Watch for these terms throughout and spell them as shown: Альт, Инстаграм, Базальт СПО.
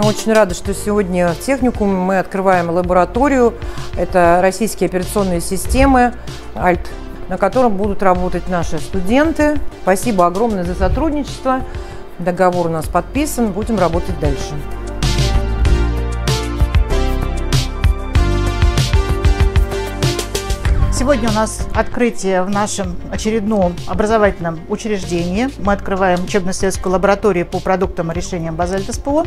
Мы очень рады, что сегодня в техникуме мы открываем лабораторию. Это российские операционные системы «Альт», на котором будут работать наши студенты. Спасибо огромное за сотрудничество. Договор у нас подписан, будем работать дальше. Сегодня у нас открытие в нашем очередном образовательном учреждении. Мы открываем учебно-исследовательскую лабораторию по продуктам и решениям «Базальт СПО».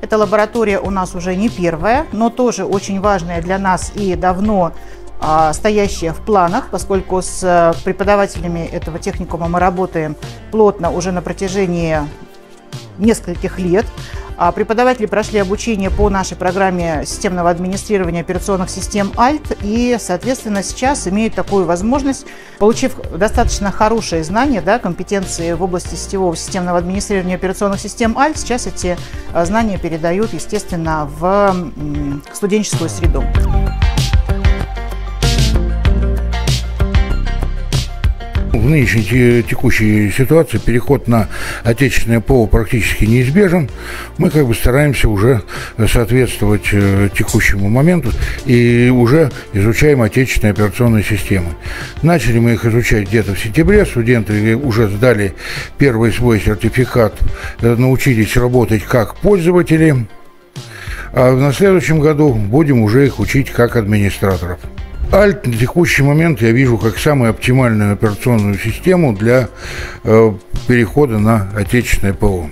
Эта лаборатория у нас уже не первая, но тоже очень важная для нас и давно стоящая в планах, поскольку с преподавателями этого техникума мы работаем плотно уже на протяжении нескольких лет. Преподаватели прошли обучение по нашей программе системного администрирования операционных систем «Альт» и, соответственно, сейчас имеют такую возможность, получив достаточно хорошие знания, компетенции в области сетевого системного администрирования операционных систем «Альт», сейчас эти знания передают, естественно, в студенческую среду. В нынешней текущей ситуации переход на отечественное ПО практически неизбежен. Мы стараемся уже соответствовать текущему моменту и уже изучаем отечественные операционные системы. Начали мы их изучать где-то в сентябре. Студенты уже сдали первый свой сертификат, научились работать как пользователи. А на следующем году будем уже их учить как администраторов. «Альт» на текущий момент я вижу как самую оптимальную операционную систему для перехода на отечественное ПО.